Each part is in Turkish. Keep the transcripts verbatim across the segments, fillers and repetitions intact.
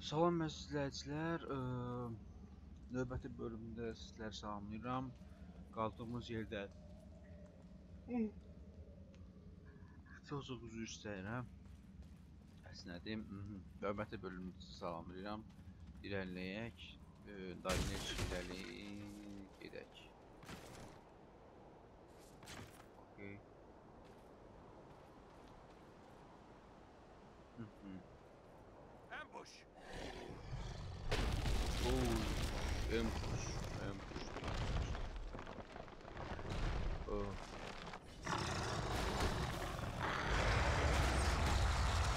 Salam məzəli izləyicilər, növbəti bölümdə sizləri salamlayıram. Qaldığımız yerdə çox-çox üzr istəyirəm, əsnədim. Növbəti bölümdə sizi salamlayıram. İrəliyək, dairəyə çıxırəliyik, gedək. Okey. Ambush. Oh, ambush, ambush, ambush. Oh.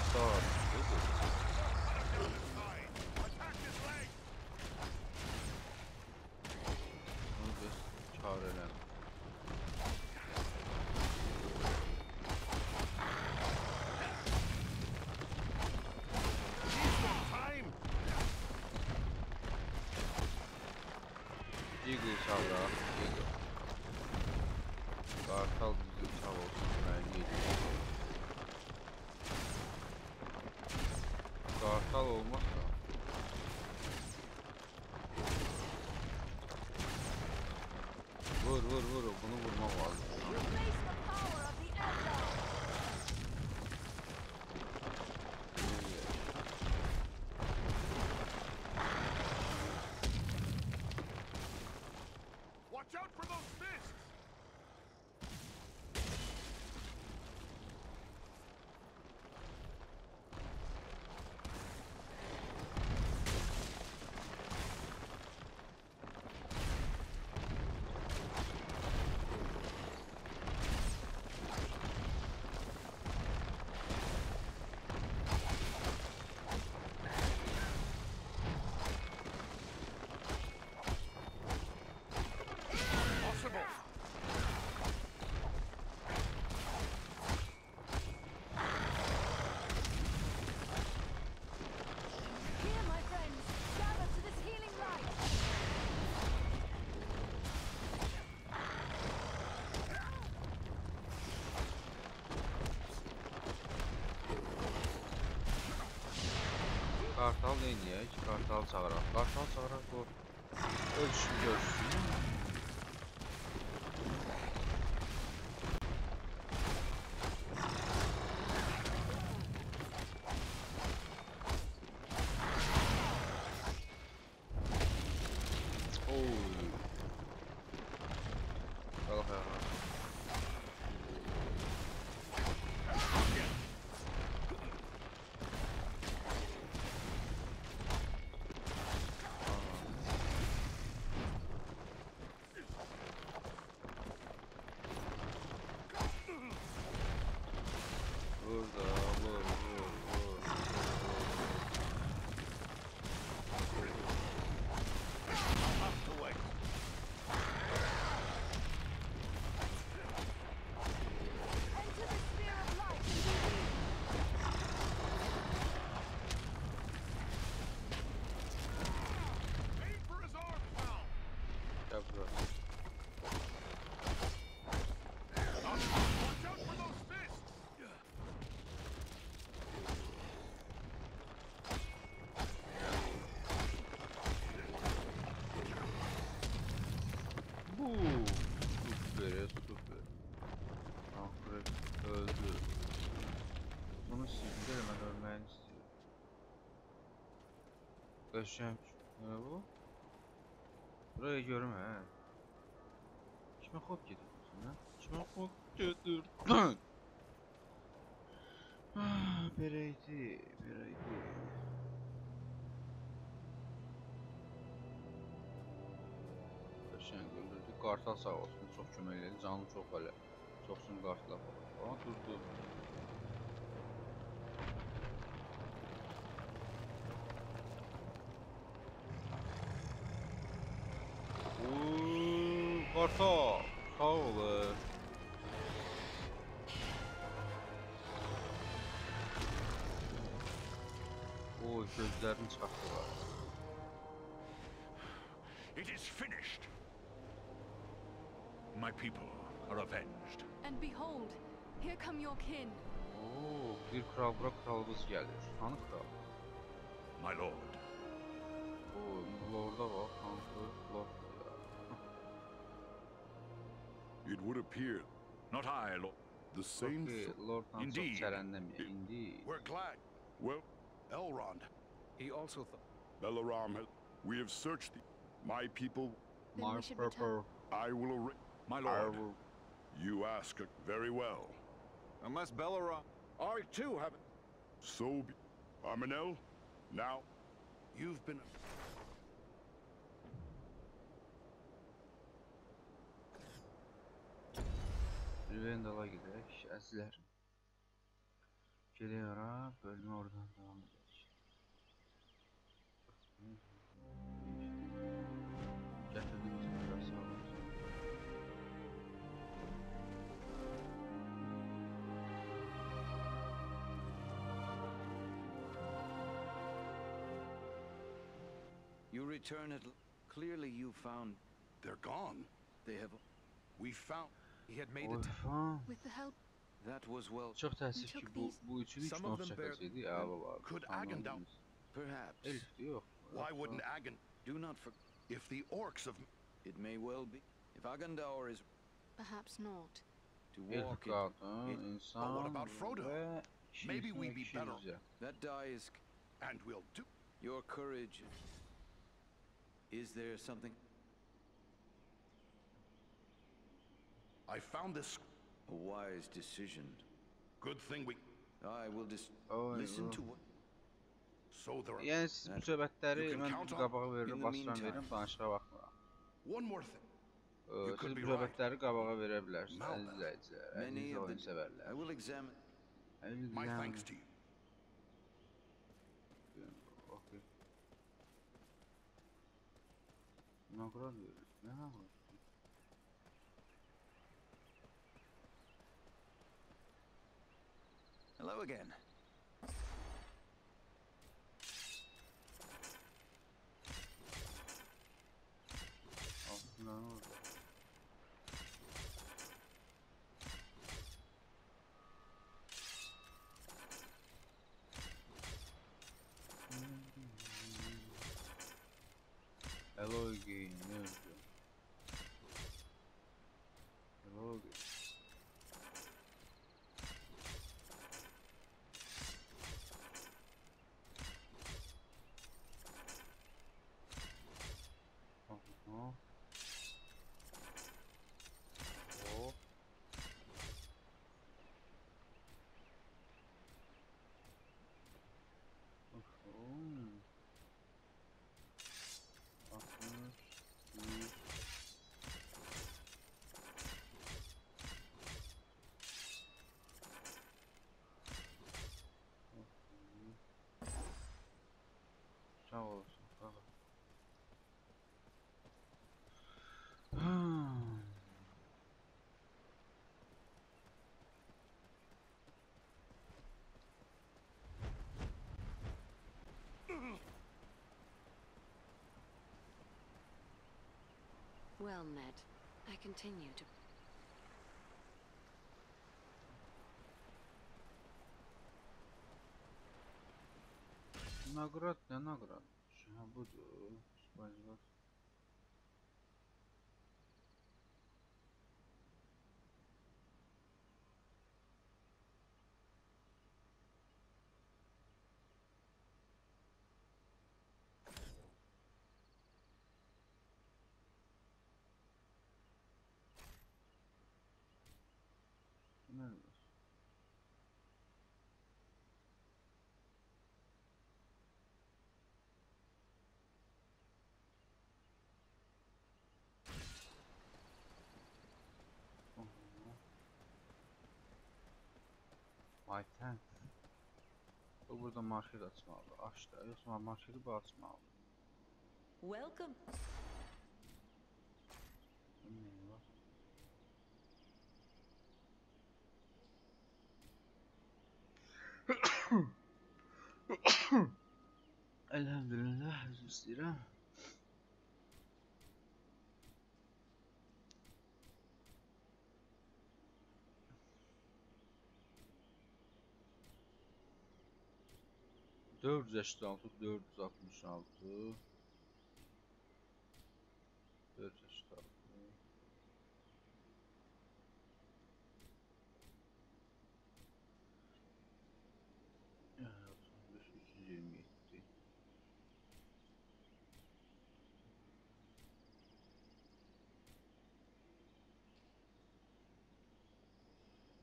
Stop. This is. Attack his leg. Bunu da çağıralım. Diggle çağla, diggle. Kartal diggle çağla olsun, ben yedim. Kartal olmazsa. Vur vur vur, bunu vurma lazım. Kartal neydi ya? Hiç kartal çağıran. Kartal çağıran bu ölçüsünü görsün. Görüşürüm ki, ne bu? Buraya görmə, hə? Kimə xop gedirdin, hə? Kimə xop gedirdin? Berəydi, berəydi. Görüşürüm, öldürdük. Qartal sağ olsun, çox kömək elədi. Canım çox hələ. Çoxsun qartla falan. Ama durdu. Kartal, sağ olur. Oy, gözlərini çaxdılar. It is finished. My people are avenged. And behold, here come your kin. Oo, bir kral bura kralımız gəlir. Hanı kral? My lord. It would appear. Not I, Lord. The same. Lord Indeed. It, Indeed. We're glad. Well, Elrond. He also thought. Belaram, we have searched the. My people. My purple. I will arrange. My lord. Will... You ask it very well. Unless Belaram. I too haven't. So be. Arminel, now. You've been. Rivendell'a giderek Ezler. Geriye ara bölme oradan devam edecek. Getirdiğimiz burası olmuş. You return it. Clearly you found. They're gone. They have. We found. He had made it with the help that was well. Çok teessüf ki bu bu üçünü hiç not çekeseydi ya baba. Could Agand perhaps. Why wouldn't Agand do not for if the orcs of it may well be if Agandaur is perhaps not to walk it. But what about Frodo? Maybe we be better. That die is and we'll do your courage. Is there something? I found this a wise decision. Good thing we. I will just oh, listen to what. So there. Yes, bu sebepleri ben kabağa veririm, bastıran veririm, danışığa bakmıram. One more thing. Ee, siz bu sebepleri kabağa verebilirsiniz, izleyiciler. Elinizi oyun severler. I will examine. My thanks to you. Okay. Ne kadar diyoruz? Ne kadar? Hello again. Oh no. Hello again. Hello again. Well met. I continue to. Наград, не наград. Я буду использовать. Ayten. Bu burada market açmalı. Açtı. Yoksa marketi bu açmalı. Welcome. Elhamdülillah. Üzülüyorum. dört yüz altmış altı dört yüz altmış altı dört yüz altmış altı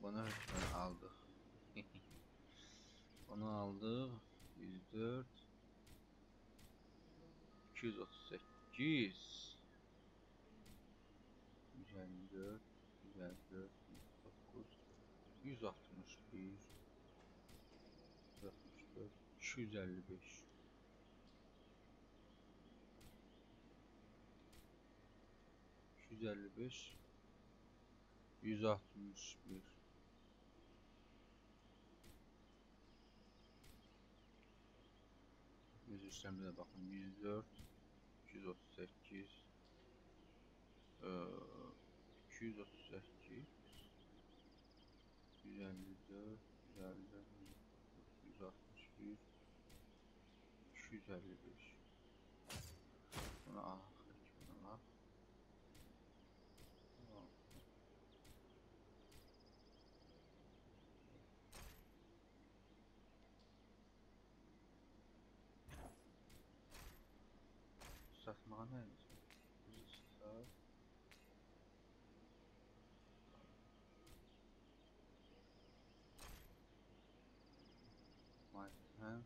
bunu aldı. Onu aldı. yüz dört. iki yüz otuz sekiz. yüz elli dört. yüz elli dört. yüz dokuz. yüz altmış bir. yüz altmış dört. iki yüz elli beş. iki yüz elli beş. yüz altmış bir. Öz işlemlere bakın. yüz dört, iki yüz otuz sekiz, iki yüz otuz sekiz, yüz elli dört, yüz altmış bir, iki yüz elli beş. Buna al, buna al. Satmağa ne edeceğim? Sat. Might have.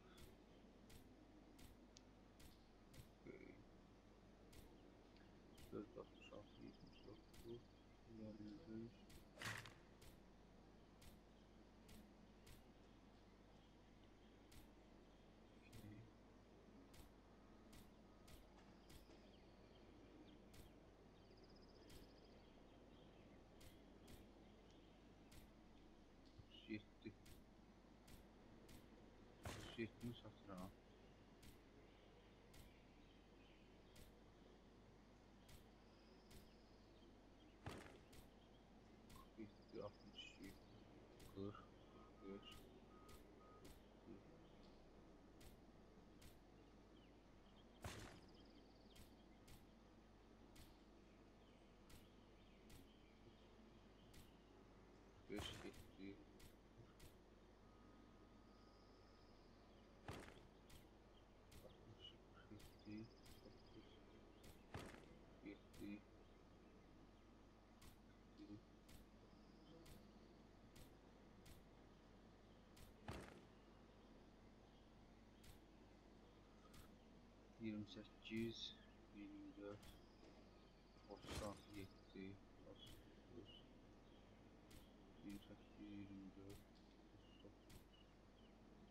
Okay. dört altmış altı yetmiş dokuz. Yerlidir. Yetti. Yetti satır ha. Yetti altmış yedi. Kır. Kır. Beş yetti. Fifty, yirmi sekiz, yirmi dört, otuz yedi, otuz, yirmi sekiz, yirmi dört,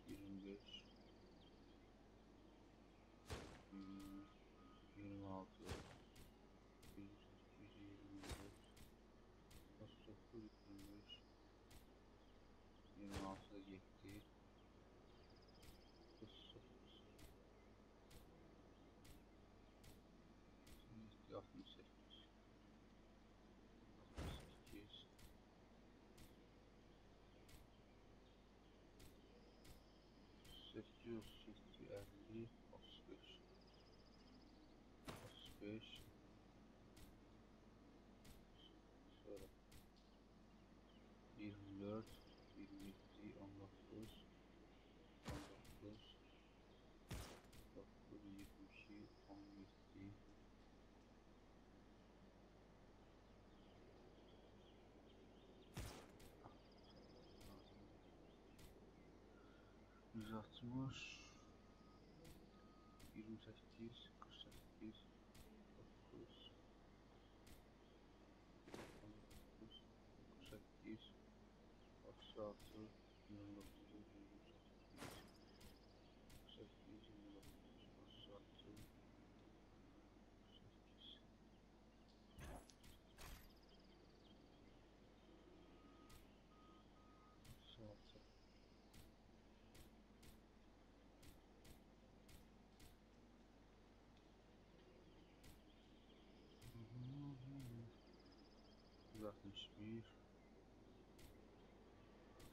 yirmi beş, yirmi altı. yirmi altı yedi. altmış sekiz. altmış sekiz. sekiz yüz elli. otuz beş. otuz beş. Sonra yirmi dört, yirmi yedi, on dokuz, on dokuz, dokuz, yirmi iki, on yedi, yüz altmış, yirmi sekiz, kırk sekiz, dokuz, yüz, otuz altı, yirmi dokuz, sekiz, yirmi dokuz, otuz altı, sekiz, yüz altmış bir. otuz altı,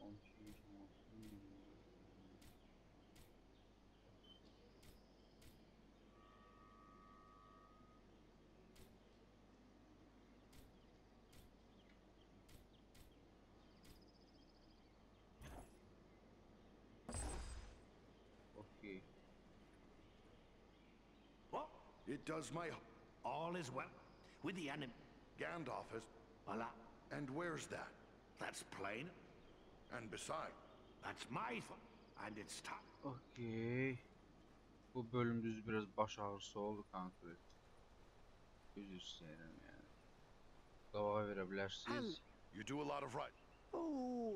on iki, on altı, yirmi dört, It does my... All is well. With the enemy... Gandalf has... Voilà. And where's that? That's plain. And beside. That's my fault. And it's time. Okay. Bu bölüm düz biraz baş ağrısı oldu kanka. Düz üstleyelim yani. Dava verebilirsiniz. You do a lot of right. Oh.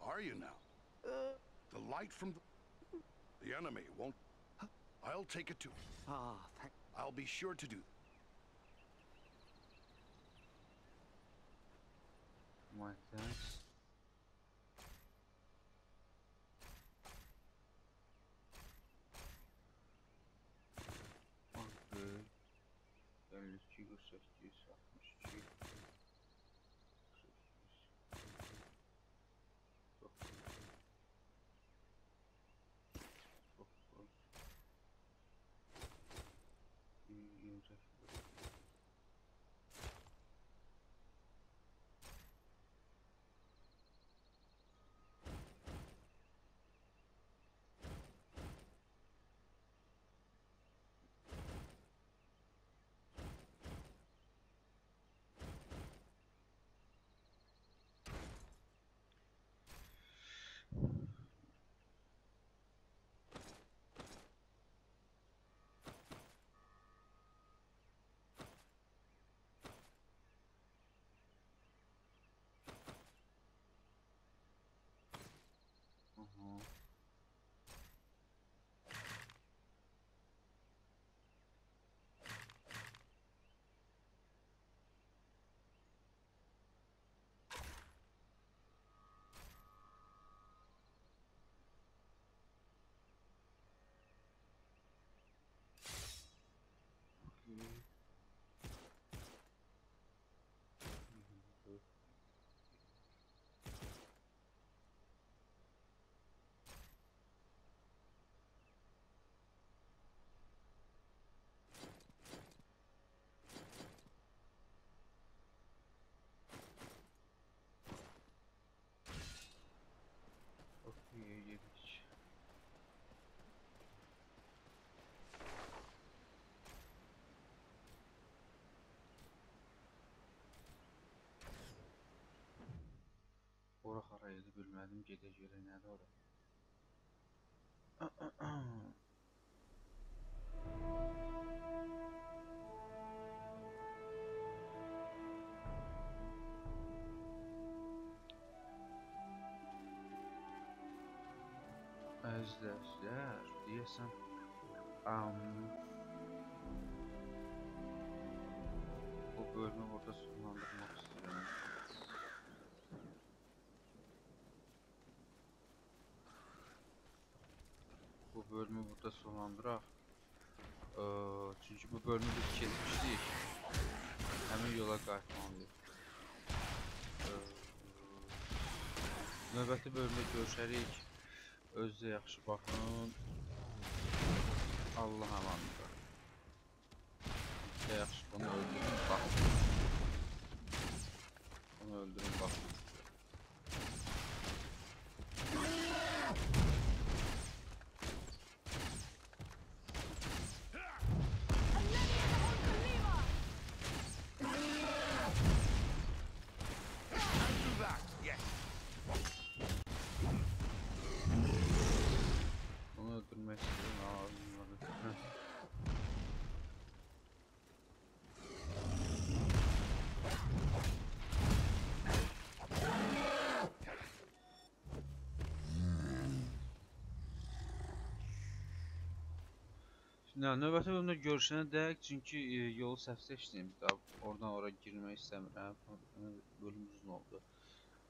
Are you now? Uh. The light from the... The enemy won't... I'll take it too. Ah, thank... I'll be sure to do. My thanks. Ora qaraydı, bilmədim gedəcəyirə nədir ora. Əzləşlər, deyəsən, o bölümü orada sonlandırmaq istəyirəm. Bu bölümü burada sonlandıraq. Ee, çünki bu bölümü biz kesmişdik. Həmin yola qayıtmalıyıq. Ee, növbəti bölümdə görüşərik. Özünüzə yaxşı baxın. Allah amanət olun. Yaxşı, bunu öldürün, baxın. Bunu öldürün, baxın. Növbəti bölümdə görüşənə dəyək, çünki yolu səhv seçdim. Oradan oraya girmək istəmirəm. Bölüm uzun oldu.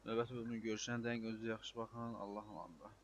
Növbəti bölümdə görüşənə dəyək, özünüzə yaxşı baxın. Allah amanət olun.